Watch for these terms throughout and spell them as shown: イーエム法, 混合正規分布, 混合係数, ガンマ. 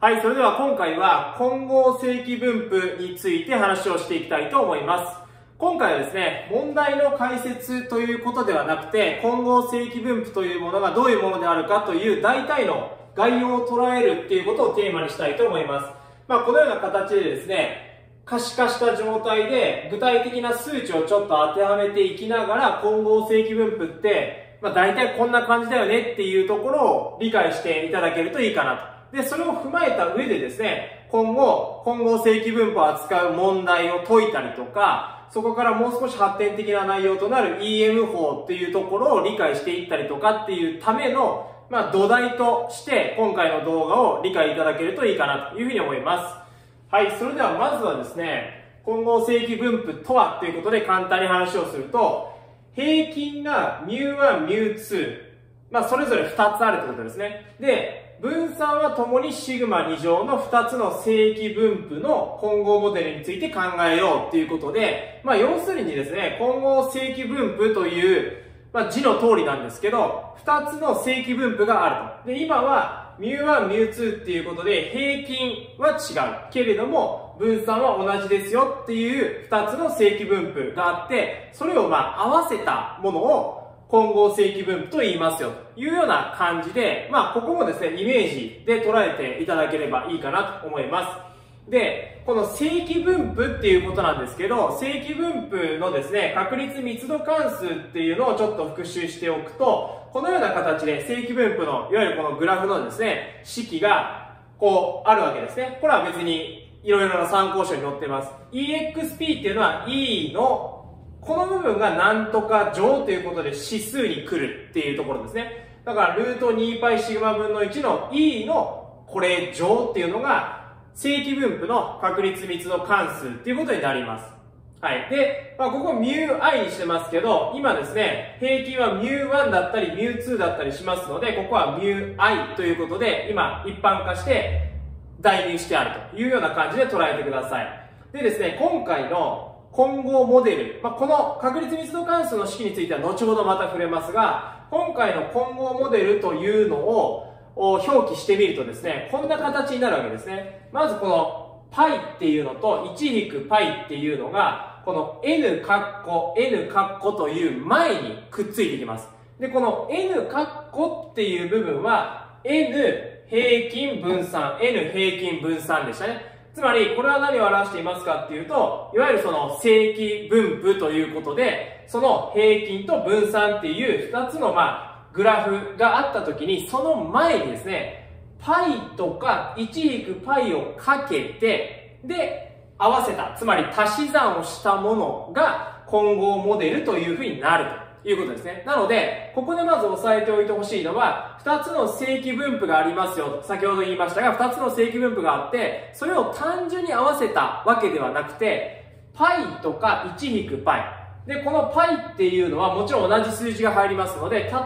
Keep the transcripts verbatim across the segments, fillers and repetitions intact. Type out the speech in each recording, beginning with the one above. はい、それでは今回は混合正規分布について話をしていきたいと思います。今回はですね、問題の解説ということではなくて、混合正規分布というものがどういうものであるかという大体の概要を捉えるっていうことをテーマにしたいと思います。まあ、このような形でですね、可視化した状態で具体的な数値をちょっと当てはめていきながら、混合正規分布って、まあ、大体こんな感じだよねっていうところを理解していただけるといいかなと。で、それを踏まえた上でですね、今後、混合正規分布を扱う問題を解いたりとか、そこからもう少し発展的な内容となる イーエム 法っていうところを理解していったりとかっていうための、まあ、土台として今回の動画を理解いただけるといいかなというふうに思います。はい、それではまずはですね、混合正規分布とはということで簡単に話をすると、平均が ミューワン、ミューツー、まあ、それぞれふたつあるってことですね。で、分散はともにシグマに乗のふたつの正規分布の混合モデルについて考えようということで、まあ要するにですね、混合正規分布という、まあ字の通りなんですけど、ふたつの正規分布があると。で、今は ミューワン、ミューツー っていうことで平均は違う。けれども、分散は同じですよっていうふたつの正規分布があって、それをまあ合わせたものを混合正規分布と言いますよというような感じで、まあここもですね、イメージで捉えていただければいいかなと思います。で、この正規分布っていうことなんですけど、正規分布のですね、確率密度関数っていうのをちょっと復習しておくと、このような形で正規分布の、いわゆるこのグラフのですね、式がこうあるわけですね。これは別にいろいろな参考書に載ってます。イーエックスピー っていうのは E のこの部分がなんとか乗ということで指数に来るっていうところですね。だから、ルート にパイ シグマ分のいちの E のこれ乗っていうのが正規分布の確率密度関数っていうことになります。はい。で、まあ、ここ ミューアイ にしてますけど、今ですね、平均は ミューワン だったり ミューツー だったりしますので、ここは ミューアイ ということで、今一般化して代入してあるというような感じで捉えてください。でですね、今回の混合モデル。まあ、この確率密度関数の式については後ほどまた触れますが、今回の混合モデルというのを表記してみるとですね、こんな形になるわけですね。まずこの π っていうのと いちひくパイ っていうのが、この n カッコ、n カッコという前にくっついてきます。で、この n カッコっていう部分は n 平均分散、n 平均分散でしたね。つまり、これは何を表していますかっていうと、いわゆるその正規分布ということで、その平均と分散っていうふたつのまあグラフがあったときに、その前にですね、π とか いちひくパイ をかけて、で、合わせた、つまり足し算をしたものが混合モデルというふうになるということですね。なので、ここでまず押さえておいてほしいのは、二つの正規分布がありますよ。先ほど言いましたが、二つの正規分布があって、それを単純に合わせたわけではなくて、π とか いちひくパイ。で、この π っていうのはもちろん同じ数字が入りますので、例えば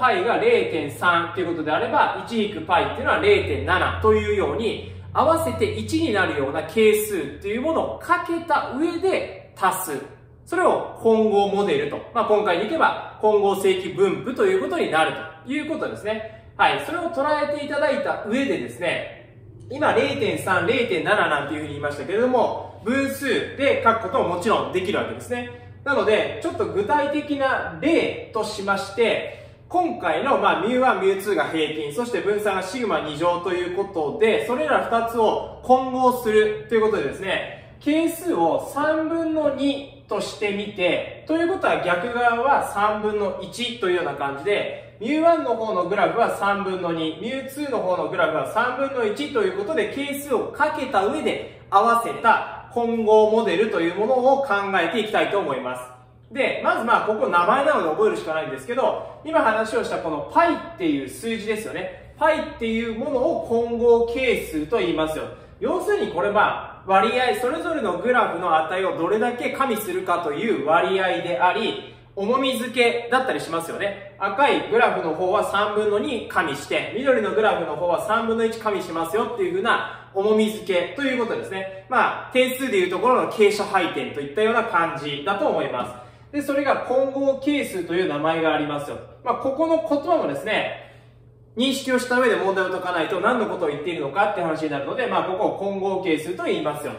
π が れいてんさん っていうことであれば、いちひくパイ っていうのは れいてんなな というように、合わせていちになるような係数っていうものをかけた上で足す。それを混合モデルと。まあ、今回に行けば混合正規分布ということになるということですね。はい。それを捉えていただいた上でですね、今 れいてんさん、れいてんなな なんていうふうに言いましたけれども、分数で書くことももちろんできるわけですね。なので、ちょっと具体的な例としまして、今回のまあ ミューワン、ミューツー が平均、そして分散がシグマに乗ということで、それらふたつを混合するということでですね、係数をさんぶんのに、としてみて、ということは逆側はさんぶんのいちというような感じで、ミューワン の方のグラフはさんぶんのに、ミューツー の方のグラフはさんぶんのいちということで、係数をかけた上で合わせた混合モデルというものを考えていきたいと思います。で、まずまあここ名前なので覚えるしかないんですけど、今話をしたこの π っていう数字ですよね。π っていうものを混合係数と言いますよ。要するにこれまあ、割合、それぞれのグラフの値をどれだけ加味するかという割合であり、重み付けだったりしますよね。赤いグラフの方はさんぶんのに加味して、緑のグラフの方はさんぶんのいち加味しますよっていう風な重み付けということですね。まあ、定数でいうところの傾斜配点といったような感じだと思います。で、それが混合係数という名前がありますよ。まあ、ここの言葉もですね、認識をした上で問題を解かないと何のことを言っているのかって話になるので、まあここを混合係数と言いますよ。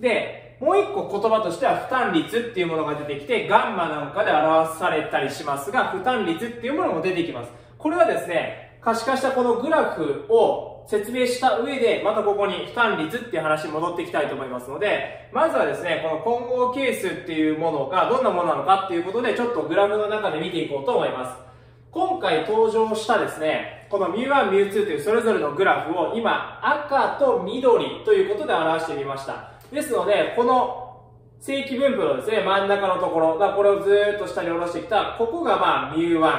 で、もう一個言葉としては負担率っていうものが出てきて、ガンマなんかで表されたりしますが、負担率っていうものも出てきます。これはですね、可視化したこのグラフを説明した上で、またここに負担率っていう話に戻っていきたいと思いますので、まずはですね、この混合係数っていうものがどんなものなのかっていうことで、ちょっとグラフの中で見ていこうと思います。今回登場したですね、この ミューワン、ミューツー というそれぞれのグラフを今赤と緑ということで表してみました。ですので、この正規分布のですね、真ん中のところ、これをずーっと下に下ろしてきた、ここがまあ ミューワ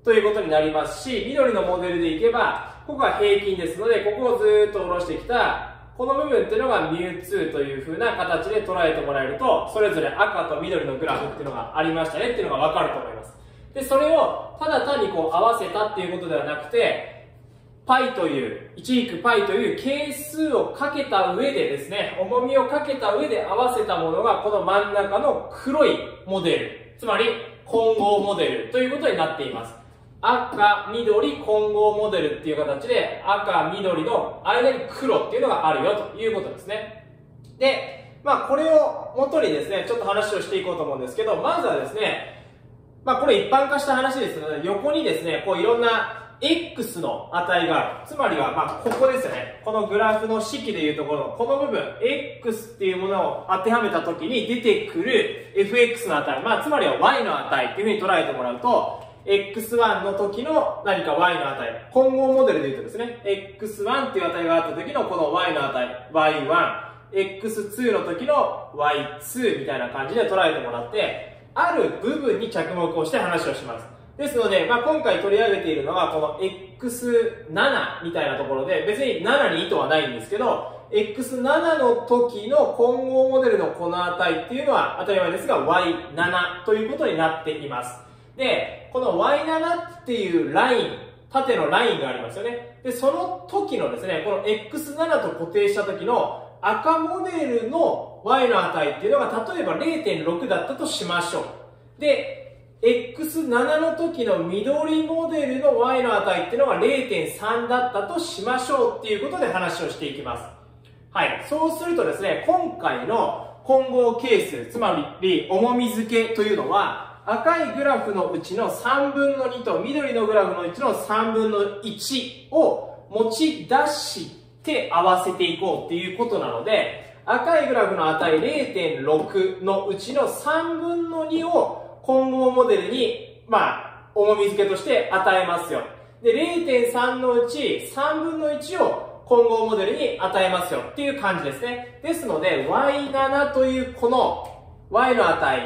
ン ということになりますし、緑のモデルでいけば、ここが平均ですので、ここをずーっと下ろしてきた、この部分っていうのが ミューツー という風な形で捉えてもらえると、それぞれ赤と緑のグラフっていうのがありましたねっていうのがわかると思います。で、それをただ単にこう合わせたっていうことではなくて、π という、いちいくπ という係数をかけた上でですね、重みをかけた上で合わせたものがこの真ん中の黒いモデル、つまり混合モデルということになっています。赤、緑、混合モデルっていう形で赤、緑の間に黒っていうのがあるよということですね。で、まあこれを元にですね、ちょっと話をしていこうと思うんですけど、まずはですね、まあこれ一般化した話ですので、横にですね、こういろんな エックス の値がある。つまりは、まあここですよね。このグラフの式でいうところの、この部分、エックス っていうものを当てはめたときに出てくる エフエックス の値、まあつまりは ワイ の値っていうふうに捉えてもらうと、エックスワン の時の何か ワイ の値、混合モデルで言うとですね、エックスワン っていう値があった時のこの ワイ の値、ワイワン、エックスツー の時の ワイツー みたいな感じで捉えてもらって、ある部分に着目をして話をします。ですので、まあ、今回取り上げているのは、この エックスセブン みたいなところで、別にななに意図はないんですけど、エックスセブン の時の混合モデルのこの値っていうのは、当たり前ですが ワイセブン ということになっています。で、この ワイセブン っていうライン、縦のラインがありますよね。で、その時のですね、この エックスセブン と固定した時の赤モデルのy の値っていうのが例えば ゼロてんろく だったとしましょう。で、エックスセブン の時の緑モデルの y の値っていうのが ゼロてんさん だったとしましょうっていうことで話をしていきます。はい。そうするとですね、今回の混合係数、つまり重み付けというのは、赤いグラフのうちのさんぶんのにと緑のグラフのうちのさんぶんのいちを持ち出して合わせていこうっていうことなので、赤いグラフの値 ゼロてんろく のうちのさんぶんのにを混合モデルに、まあ、重み付けとして与えますよ。で、ゼロてんさん のうちさんぶんのいちを混合モデルに与えますよっていう感じですね。ですので、ワイセブン というこの y の値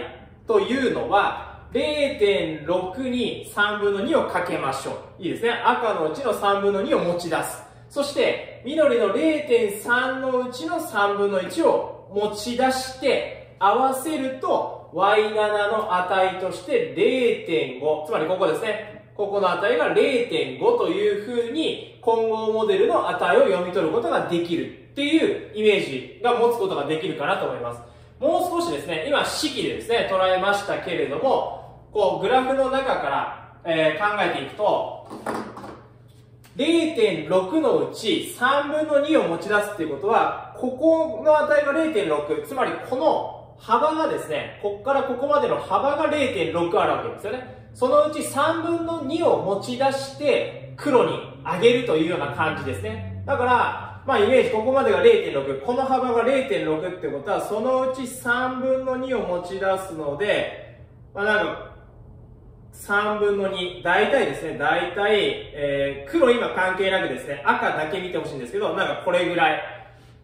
というのは ゼロてんろく にさんぶんのにをかけましょう。いいですね。赤のうちのさんぶんのにを持ち出す。そして、緑の ゼロてんさん のうちのさんぶんのいちを持ち出して合わせると ワイセブン の値として ゼロてんご。つまりここですね。ここの値が ゼロてんご という風に混合モデルの値を読み取ることができるっていうイメージが持つことができるかなと思います。もう少しですね、今式でですね、捉えましたけれども、こうグラフの中から、えー、考えていくと、ゼロてんろく のうちさんぶんのにを持ち出すっていうことは、ここの値が ゼロてんろく、つまりこの幅がですね、こっからここまでの幅が ゼロてんろく あるわけですよね。そのうちさんぶんのにを持ち出して黒に上げるというような感じですね。だから、まあイメージここまでが ゼロてんろく、この幅が ゼロてんろく ってことは、そのうちさんぶんのにを持ち出すので、まあなんか、さんぶんのに。大体ですね、大体、えー、黒今関係なくですね、赤だけ見てほしいんですけど、なんかこれぐらい。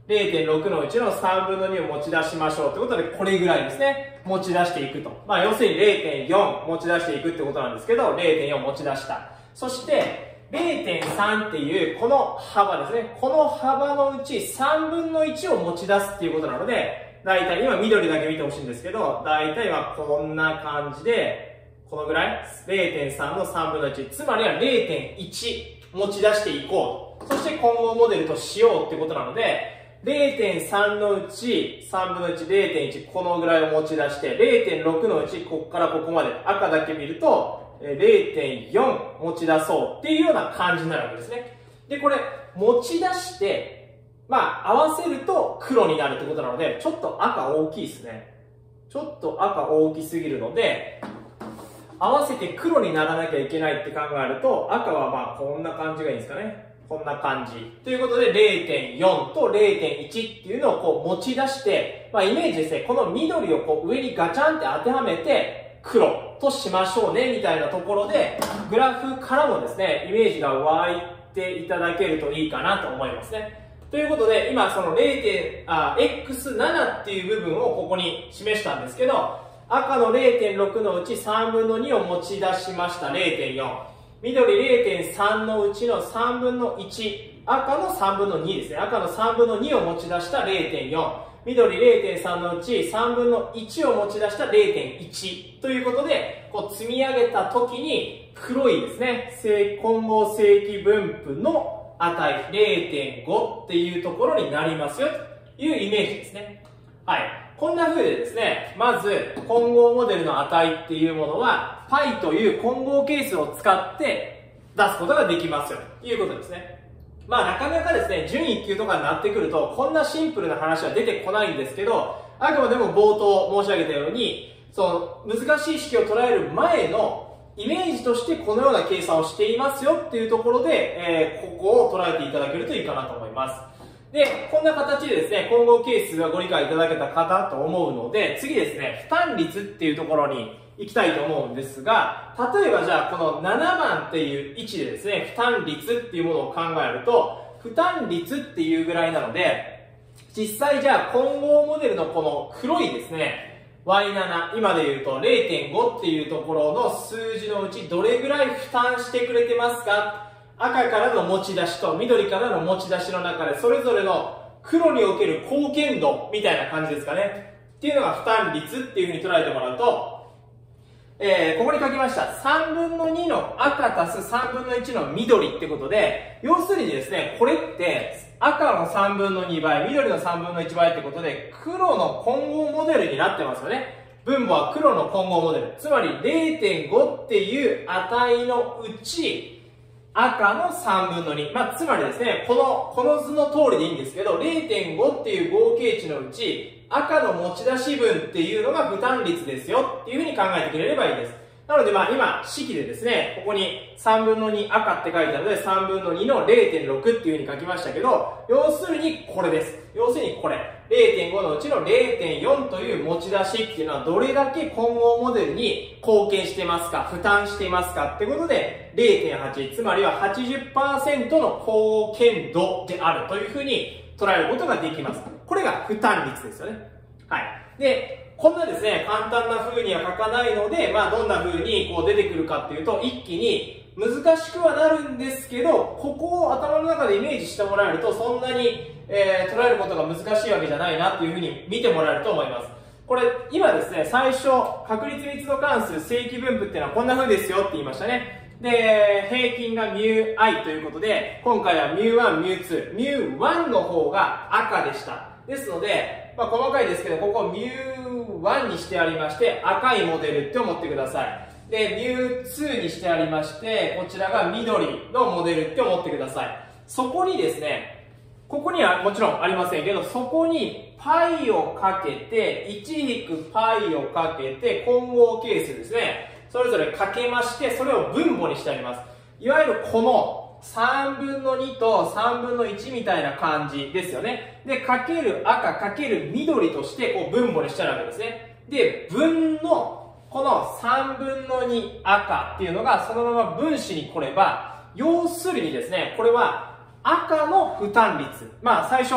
ゼロてんろく のうちのさんぶんのにを持ち出しましょうってことで、これぐらいですね、持ち出していくと。まあ要するに ゼロてんよん 持ち出していくってことなんですけど、ゼロてんよん 持ち出した。そして、ゼロてんさん っていう、この幅ですね、この幅のうちさんぶんのいちを持ち出すっていうことなので、大体今緑だけ見てほしいんですけど、大体はこんな感じで、このぐらい ?ゼロてんさん のさんぶんのいち。つまりは ゼロてんいち 持ち出していこうと。そして混合モデルとしようってことなので、ゼロてんさん のうちさんぶんのいち、ゼロてんいち、このぐらいを持ち出して、ゼロてんろく のうちこっからここまで赤だけ見るとれいてんよん 持ち出そうっていうような感じになるわけですね。で、これ持ち出して、まあ合わせると黒になるってことなので、ちょっと赤大きいですね。ちょっと赤大きすぎるので、合わせて黒にならなきゃいけないって考えると、赤はまあこんな感じがいいんですかね。こんな感じ。ということで れいてんよん と れいてんいち っていうのをこう持ち出して、まあイメージですね、この緑をこう上にガチャンって当てはめて黒としましょうねみたいなところで、グラフからもですね、イメージが湧いていただけるといいかなと思いますね。ということで、今その ゼロてんエックスなな っていう部分をここに示したんですけど、赤の れいてんろく のうちさんぶんのにを持ち出しました れいてんよん。緑 れいてんさん のうちのさんぶんのいち、赤のさんぶんのにですね。赤のさんぶんのにを持ち出した れいてんよん。緑 れいてんさん のうちさんぶんのいちを持ち出した れいてんいち。ということで、こう積み上げた時に黒いですね、混合正規分布の値 れいてんご っていうところになりますよというイメージですね。はい。こんな風でですね、まず混合モデルの値っていうものは π という混合係数を使って出すことができますよということですね。まあなかなかですね、準一級とかになってくるとこんなシンプルな話は出てこないんですけど、あくまでも冒頭申し上げたように、その難しい式を捉える前のイメージとしてこのような計算をしていますよっていうところで、えー、ここを捉えていただけるといいかなと思います。で、こんな形でですね、混合係数がご理解いただけたかなと思うので、次ですね、負担率っていうところに行きたいと思うんですが、例えばじゃあ、このななばんっていう位置でですね、負担率っていうものを考えると、負担率っていうぐらいなので、実際じゃあ、混合モデルのこの黒いですね、ワイなな、今で言うと れいてんご っていうところの数字のうち、どれぐらい負担してくれてますか？赤からの持ち出しと緑からの持ち出しの中でそれぞれの黒における貢献度みたいな感じですかね。っていうのが負担率っていう風に捉えてもらうと、えー、ここに書きました。さんぶんのにの赤足すさんぶんのいちの緑ってことで、要するにですね、これって赤のさんぶんのにばい、緑のさんぶんのいちばいってことで黒の混合モデルになってますよね。分母は黒の混合モデル。つまり れいてんご っていう値のうち、赤のさんぶんのに。まあ、つまりですね、この、この図の通りでいいんですけど、れいてんご っていう合計値のうち、赤の持ち出し分っていうのが負担率ですよっていうふうに考えてくれればいいです。なのでまあ今、式でですね、ここにさんぶんのに赤って書いてあるので、さんぶんのにの れいてんろく っていうふうに書きましたけど、要するにこれです。要するにこれ。れいてんご のうちの れいてんよん という持ち出しっていうのはどれだけ混合モデルに貢献してますか、負担していますかってことで れいてんはち、つまりは はちじゅっパーセント の貢献度であるというふうに捉えることができます。これが負担率ですよね。はい。で、こんなですね、簡単な風には書かないので、まあどんな風にこう出てくるかっていうと、一気に難しくはなるんですけど、ここを頭の中でイメージしてもらえると、そんなに、えー、捉えることが難しいわけじゃないなっていうふうに見てもらえると思います。これ、今ですね、最初、確率密度関数正規分布っていうのはこんな風ですよって言いましたね。で、平均が μi ということで、今回は μ1、μ2。μ1 の方が赤でした。ですので、まあ細かいですけど、ここ μ1 にしてありまして、赤いモデルって思ってください。で、ミューツー にしてありまして、こちらが緑のモデルって思ってください。そこにですね、ここにはもちろんありませんけど、そこに π をかけて、いちひくパイ をかけて、混合係数ですね。それぞれかけまして、それを分母にしてあります。いわゆるこのさんぶんのにとさんぶんのいちみたいな感じですよね。で、かける赤かける緑として、こう分母にしてあるわけですね。で、分のこのさんぶんのに赤っていうのがそのまま分子に来れば、要するにですね、これは赤の負担率。まあ最初、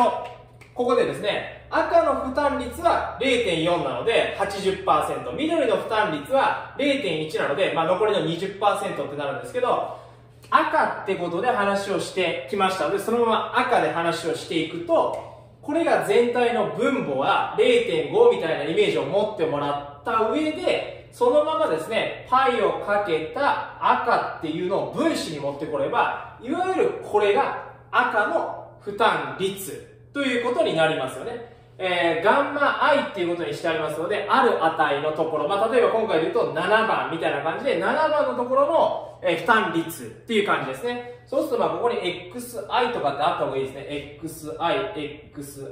ここでですね、赤の負担率は れいてんよん なので はちじゅっパーセント、緑の負担率は れいてんいち なので、まあ残りの にじゅっパーセント ってなるんですけど、赤ってことで話をしてきましたので、そのまま赤で話をしていくと、これが全体の分母は れいてんご みたいなイメージを持ってもらった上で、そのままですね、π をかけた赤っていうのを分子に持ってこれば、いわゆるこれが赤の負担率ということになりますよね。えー、ガンマ i っていうことにしてありますので、ある値のところ、まあ、例えば今回で言うとななばんみたいな感じで、ななばんのところの、えー、負担率っていう感じですね。そうすると、まあ、ここに xi とかってあった方がいいですね。xi、xi、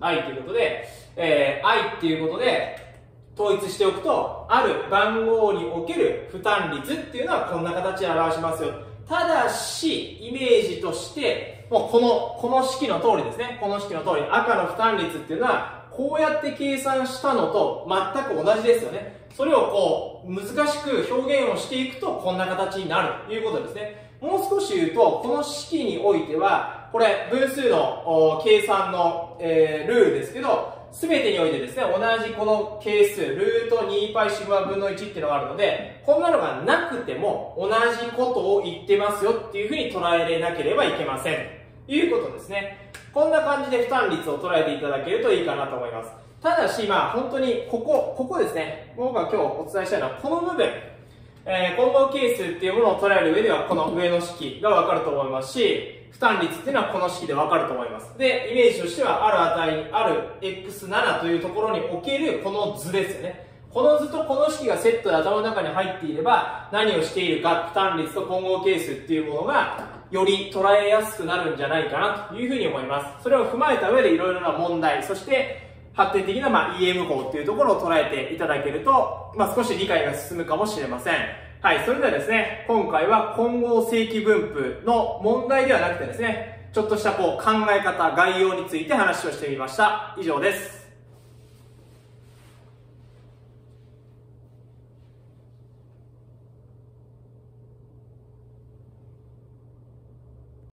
xi ということで、えー、i っていうことで、統一しておくと、ある番号における負担率っていうのはこんな形で表しますよ。ただし、イメージとして、もうこの、この式の通りですね。この式の通り、赤の負担率っていうのは、こうやって計算したのと全く同じですよね。それをこう、難しく表現をしていくと、こんな形になるということですね。もう少し言うと、この式においては、これ、分数の計算の、えー、ルールですけど、すべてにおいてですね、同じこの係数、ルート にパイ シグマ分のいちっていうのがあるので、こんなのがなくても同じことを言ってますよっていうふうに捉えれなければいけません。ということですね。こんな感じで負担率を捉えていただけるといいかなと思います。ただし、まあ本当にここ、ここですね。僕が今日お伝えしたいのはこの部分。えー、混合係数っていうものを捉える上では、この上の式がわかると思いますし、負担率っていうのはこの式でわかると思います。で、イメージとしては、ある値にある エックスなな というところにおけるこの図ですよね。この図とこの式がセットで頭の中に入っていれば、何をしているか、負担率と混合係数っていうものが、より捉えやすくなるんじゃないかなというふうに思います。それを踏まえた上でいろいろな問題、そして、発展的な、まあ、イーエム 項っていうところを捉えていただけると、まあ、少し理解が進むかもしれません。はい、それではですね、今回は混合正規分布の問題ではなくてですね、ちょっとしたこう考え方、概要について話をしてみました。以上です。